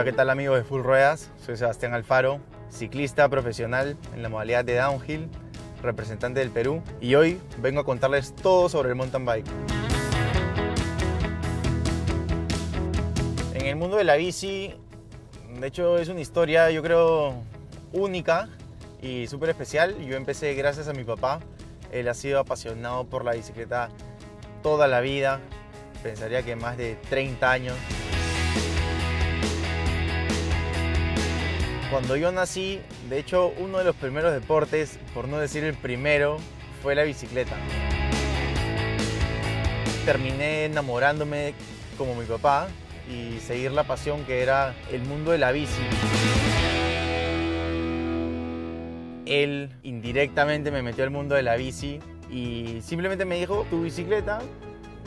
Hola, ¿qué tal amigos de Full Ruedas? Soy Sebastián Alfaro, ciclista profesional en la modalidad de downhill, representante del Perú, y hoy vengo a contarles todo sobre el mountain bike. En el mundo de la bici, de hecho, es una historia, yo creo, única y súper especial. Yo empecé gracias a mi papá. Él ha sido apasionado por la bicicleta toda la vida, pensaría que más de 30 años. Cuando yo nací, de hecho, uno de los primeros deportes, por no decir el primero, fue la bicicleta. Terminé enamorándome como mi papá y seguir la pasión que era el mundo de la bici. Él indirectamente me metió al mundo de la bici y simplemente me dijo, tu bicicleta.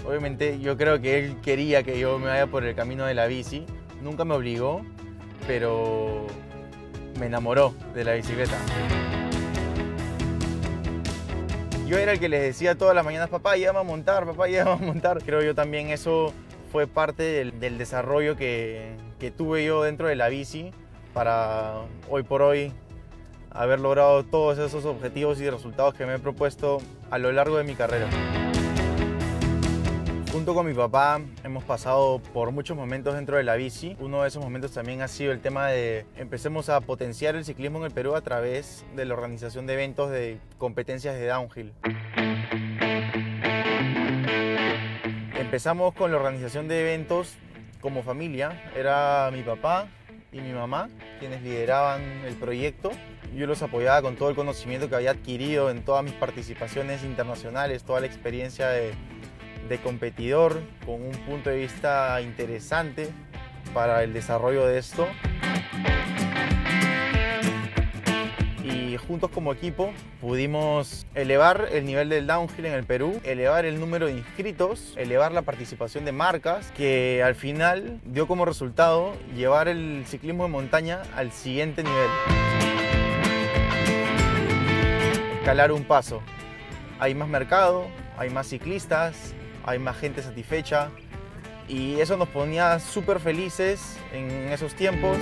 Obviamente yo creo que él quería que yo me vaya por el camino de la bici. Nunca me obligó, pero me enamoró de la bicicleta. Yo era el que les decía todas las mañanas, papá, ya vamos a montar, papá, ya vamos a montar. Creo yo también eso fue parte del desarrollo que tuve yo dentro de la bici para hoy por hoy haber logrado todos esos objetivos y resultados que me he propuesto a lo largo de mi carrera. Junto con mi papá hemos pasado por muchos momentos dentro de la bici. Uno de esos momentos también ha sido el tema de empecemos a potenciar el ciclismo en el Perú a través de la organización de eventos de competencias de downhill. Empezamos con la organización de eventos como familia. Era mi papá y mi mamá quienes lideraban el proyecto. Yo los apoyaba con todo el conocimiento que había adquirido en todas mis participaciones internacionales, toda la experiencia de competidor, con un punto de vista interesante para el desarrollo de esto. Y juntos como equipo pudimos elevar el nivel del downhill en el Perú, elevar el número de inscritos, elevar la participación de marcas, que al final dio como resultado llevar el ciclismo de montaña al siguiente nivel. Escalar un paso. Hay más mercado, hay más ciclistas, hay más gente satisfecha y eso nos ponía súper felices en esos tiempos.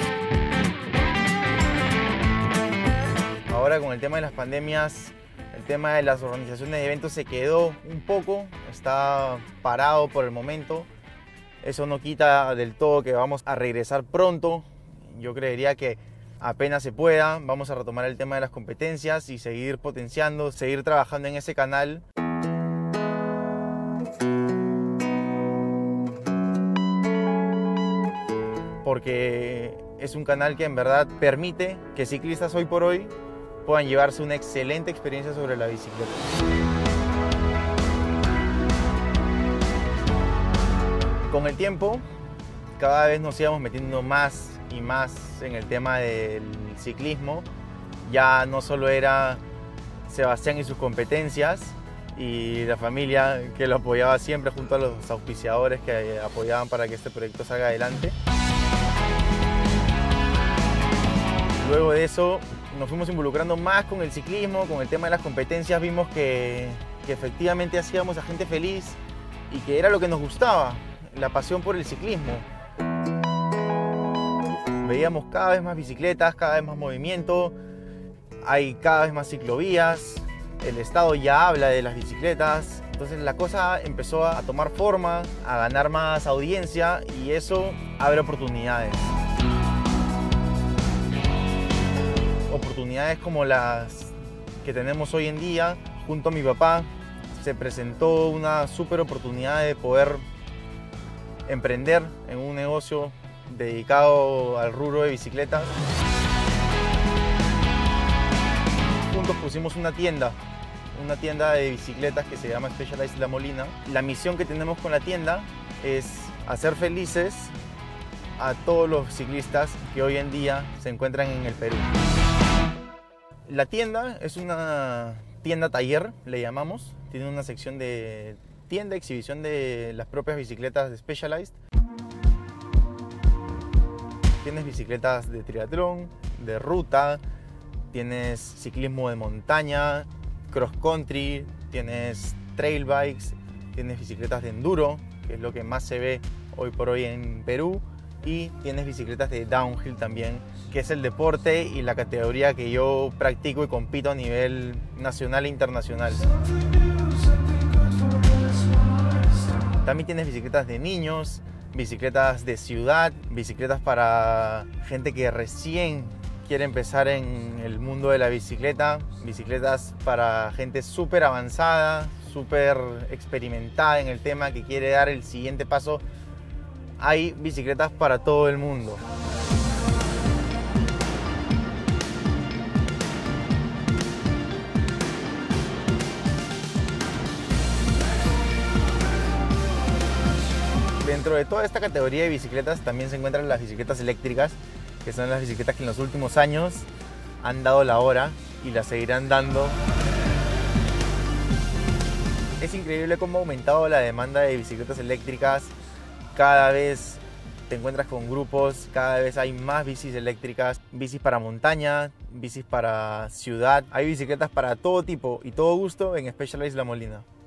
Ahora con el tema de las pandemias, el tema de las organizaciones de eventos se quedó un poco, está parado por el momento. Eso no quita del todo que vamos a regresar pronto. Yo creería que apenas se pueda, vamos a retomar el tema de las competencias y seguir potenciando, seguir trabajando en ese canal. Porque es un canal que en verdad permite que ciclistas hoy por hoy puedan llevarse una excelente experiencia sobre la bicicleta. Con el tiempo, cada vez nos íbamos metiendo más y más en el tema del ciclismo. Ya no solo era Sebastián y sus competencias y la familia que lo apoyaba siempre junto a los auspiciadores que apoyaban para que este proyecto salga adelante. Luego de eso nos fuimos involucrando más con el ciclismo, con el tema de las competencias. Vimos que efectivamente hacíamos a gente feliz y que era lo que nos gustaba, la pasión por el ciclismo. Veíamos cada vez más bicicletas, cada vez más movimiento, hay cada vez más ciclovías, el Estado ya habla de las bicicletas. Entonces la cosa empezó a tomar forma, a ganar más audiencia y eso abre oportunidades. Oportunidades como las que tenemos hoy en día. Junto a mi papá se presentó una súper oportunidad de poder emprender en un negocio dedicado al rubro de bicicletas. Juntos pusimos una tienda de bicicletas que se llama Specialized La Molina. La misión que tenemos con la tienda es hacer felices a todos los ciclistas que hoy en día se encuentran en el Perú. La tienda es una tienda taller, le llamamos. Tiene una sección de tienda, exhibición de las propias bicicletas de Specialized. Tienes bicicletas de triatlón, de ruta, tienes ciclismo de montaña, cross country, tienes trail bikes, tienes bicicletas de enduro, que es lo que más se ve hoy por hoy en Perú, y tienes bicicletas de downhill también, que es el deporte y la categoría que yo practico y compito a nivel nacional e internacional. También tienes bicicletas de niños, bicicletas de ciudad, bicicletas para gente que recién quiere empezar en el mundo de la bicicleta, bicicletas para gente súper avanzada, súper experimentada en el tema, que quiere dar el siguiente paso. Hay bicicletas para todo el mundo. Dentro de toda esta categoría de bicicletas también se encuentran las bicicletas eléctricas, que son las bicicletas que en los últimos años han dado la hora y la seguirán dando. Es increíble cómo ha aumentado la demanda de bicicletas eléctricas. Cada vez te encuentras con grupos, cada vez hay más bicis eléctricas, bicis para montaña, bicis para ciudad. Hay bicicletas para todo tipo y todo gusto en Specialized La Molina.